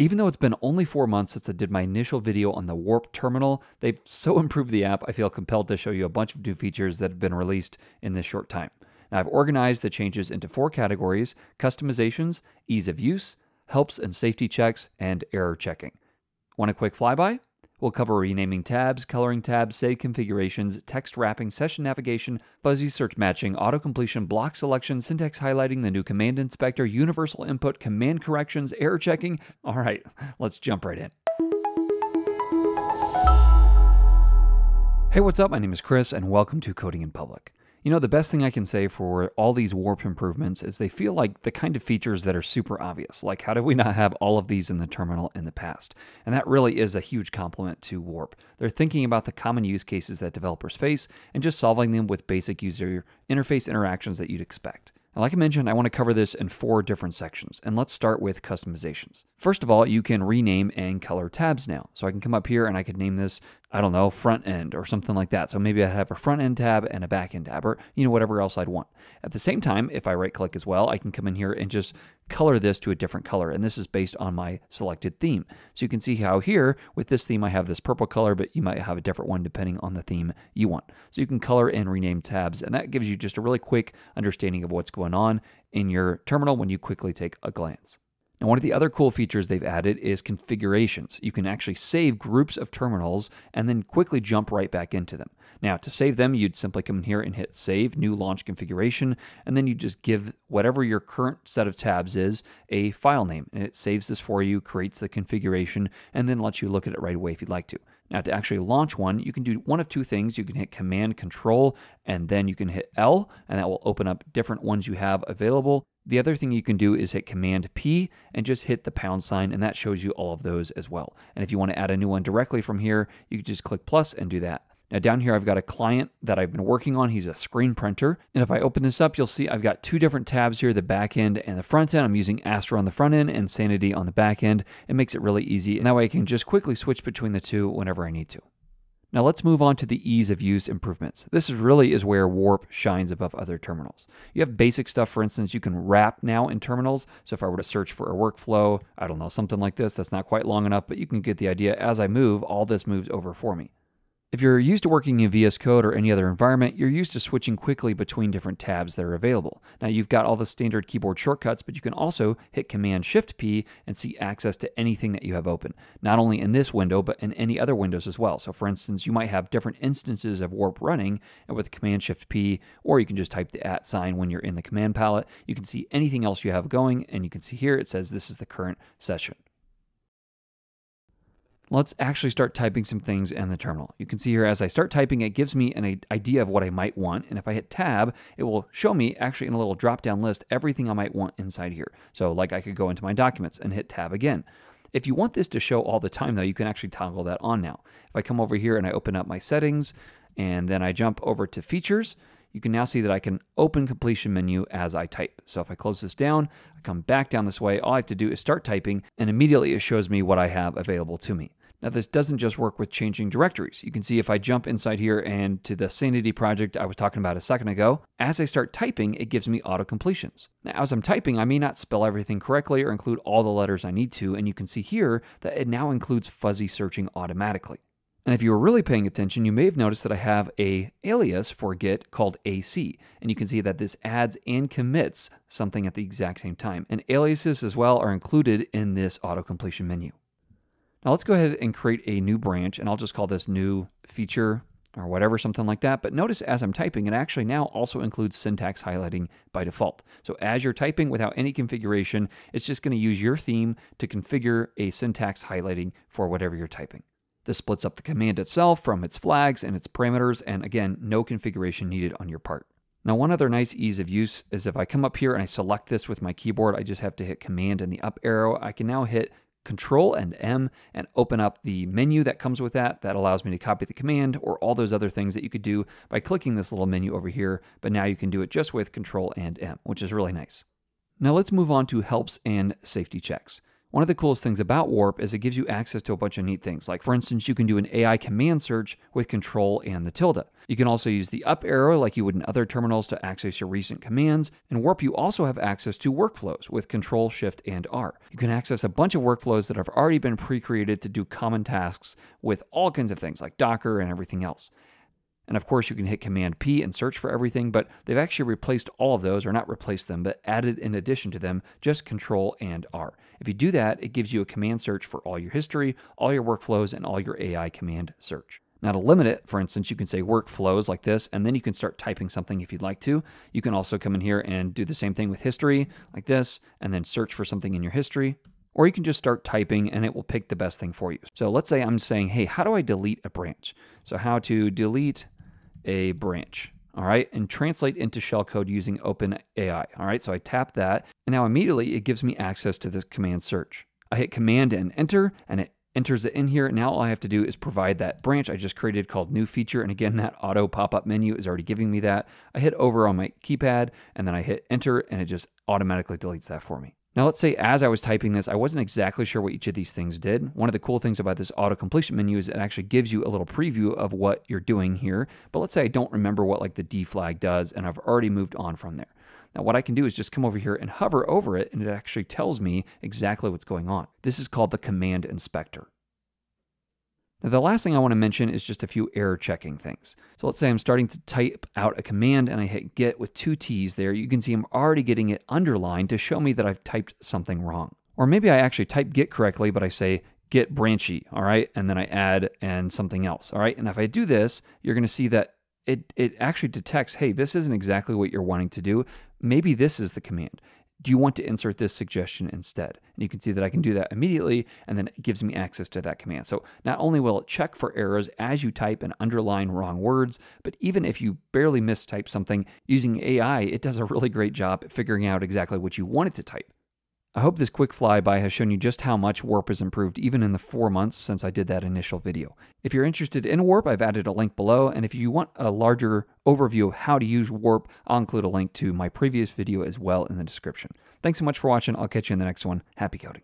Even though it's been only 4 months since I did my initial video on the Warp terminal, they've so improved the app, I feel compelled to show you a bunch of new features that have been released in this short time. Now I've organized the changes into 4 categories: customizations, ease of use, helps and safety checks, and error checking. Want a quick flyby? We'll cover renaming tabs, coloring tabs, save configurations, text wrapping, session navigation, fuzzy search matching, auto-completion, block selection, syntax highlighting, the new command inspector, universal input, command corrections, error checking. All right, let's jump right in. Hey, what's up? My name is Chris and welcome to Coding in Public. You know, the best thing I can say for all these Warp improvements is they feel like the kind of features that are super obvious. Like, how did we not have all of these in the terminal in the past? And that really is a huge compliment to Warp. They're thinking about the common use cases that developers face and just solving them with basic user interface interactions that you'd expect. Now, like I mentioned, I want to cover this in 4 different sections, and let's start with customizations. First of all, you can rename and color tabs now. So I can come up here and I could name this, I don't know, front end or something like that. So maybe I have a front end tab and a back end tab, or you know, whatever else I'd want. At the same time, if I right click as well, I can come in here and just color this to a different color. And this is based on my selected theme. So you can see how here with this theme, I have this purple color, but you might have a different one depending on the theme you want. So you can color and rename tabs. And that gives you just a really quick understanding of what's going on in your terminal when you quickly take a glance. Now, one of the other cool features they've added is configurations. You can actually save groups of terminals and then quickly jump right back into them. Now, to save them, you'd simply come in here and hit Save, New Launch Configuration, and then you just give whatever your current set of tabs is a file name, and it saves this for you, creates the configuration, and then lets you look at it right away if you'd like to. Now, to actually launch one, you can do one of 2 things. You can hit Command, Control, and then you can hit L, and that will open up different ones you have available. The other thing you can do is hit Command P and just hit the #, and that shows you all of those as well. And if you want to add a new one directly from here, you can just click plus and do that. Now down here, I've got a client that I've been working on. He's a screen printer. And if I open this up, you'll see I've got 2 different tabs here, the back end and the front end. I'm using Astro on the front end and Sanity on the back end. It makes it really easy. And that way I can just quickly switch between the 2 whenever I need to. Now let's move on to the ease of use improvements. This really is where Warp shines above other terminals. You have basic stuff, for instance, you can wrap now in terminals. So if I were to search for a workflow, I don't know, something like this, that's not quite long enough, but you can get the idea. As I move, all this moves over for me. If you're used to working in VS Code or any other environment, you're used to switching quickly between different tabs that are available. Now you've got all the standard keyboard shortcuts, but you can also hit Command Shift P and see access to anything that you have open, not only in this window, but in any other windows as well. So for instance, you might have different instances of Warp running, and with Command Shift P, or you can just type the @ when you're in the command palette, you can see anything else you have going, and you can see here, it says this is the current session. Let's actually start typing some things in the terminal. You can see here as I start typing, it gives me an idea of what I might want. And if I hit tab, it will show me actually in a little drop-down list, everything I might want inside here. So like I could go into my documents and hit tab again. If you want this to show all the time though, you can actually toggle that on now. If I come over here and I open up my settings and then I jump over to features, you can now see that I can open completion menu as I type. So if I close this down, I come back down this way, all I have to do is start typing and immediately it shows me what I have available to me. Now this doesn't just work with changing directories. You can see if I jump inside here and to the Sanity project I was talking about a second ago, as I start typing, it gives me auto completions. Now as I'm typing, I may not spell everything correctly or include all the letters I need to, and you can see here that it now includes fuzzy searching automatically. And if you were really paying attention, you may have noticed that I have an alias for Git called AC, and you can see that this adds and commits something at the exact same time. And aliases as well are included in this auto completion menu. Now let's go ahead and create a new branch, and I'll just call this new feature or whatever, something like that. But notice as I'm typing, it actually now also includes syntax highlighting by default. So as you're typing without any configuration, it's just going to use your theme to configure a syntax highlighting for whatever you're typing. This splits up the command itself from its flags and its parameters, and again, no configuration needed on your part. Now, one other nice ease of use is if I come up here and I select this with my keyboard, I just have to hit Command and the up arrow. I can now hit Control and M and open up the menu that comes with that. That allows me to copy the command or all those other things that you could do by clicking this little menu over here, but now you can do it just with Control and M, which is really nice. Now let's move on to helps and safety checks. One of the coolest things about Warp is it gives you access to a bunch of neat things. Like, for instance, you can do an AI command search with control and the tilde. You can also use the up arrow like you would in other terminals to access your recent commands. In Warp, you also have access to workflows with control, shift, and R. You can access a bunch of workflows that have already been pre-created to do common tasks with all kinds of things like Docker and everything else. And of course, you can hit Command P and search for everything, but they've actually replaced all of those, or not replaced them, but added in addition to them, just Control and R. If you do that, it gives you a command search for all your history, all your workflows, and all your AI command search. Now to limit it, for instance, you can say workflows like this, and then you can start typing something if you'd like to. You can also come in here and do the same thing with history like this, and then search for something in your history. Or you can just start typing and it will pick the best thing for you. So let's say I'm saying, hey, how do I delete a branch? So how to delete a branch, all right, and translate into shellcode using OpenAI, all right? So I tap that, and now immediately it gives me access to this command search. I hit Command and Enter, and it enters it in here. Now all I have to do is provide that branch I just created called New Feature, and again, that auto pop-up menu is already giving me that. I hit over on my keypad, and then I hit Enter, and it just automatically deletes that for me. Now let's say as I was typing this, I wasn't exactly sure what each of these things did. One of the cool things about this auto completion menu is it actually gives you a little preview of what you're doing here. But let's say I don't remember what like the D flag does, and I've already moved on from there. Now what I can do is just come over here and hover over it, and it actually tells me exactly what's going on. This is called the command inspector. Now the last thing I want to mention is just a few error checking things. So let's say I'm starting to type out a command and I hit Git with 2 T's there. You can see I'm already getting it underlined to show me that I've typed something wrong. Or maybe I actually type Git correctly, but I say Git branchy, all right? And then I add and something else, all right? And if I do this, you're going to see that it actually detects, hey, this isn't exactly what you're wanting to do. Maybe this is the command. Do you want to insert this suggestion instead? And you can see that I can do that immediately, and then it gives me access to that command. So not only will it check for errors as you type and underline wrong words, but even if you barely mistype something, using AI, it does a really great job at figuring out exactly what you wanted to type. I hope this quick flyby has shown you just how much Warp has improved even in the 4 months since I did that initial video. If you're interested in Warp, I've added a link below, and if you want a larger overview of how to use Warp, I'll include a link to my previous video as well in the description. Thanks so much for watching. I'll catch you in the next one. Happy coding.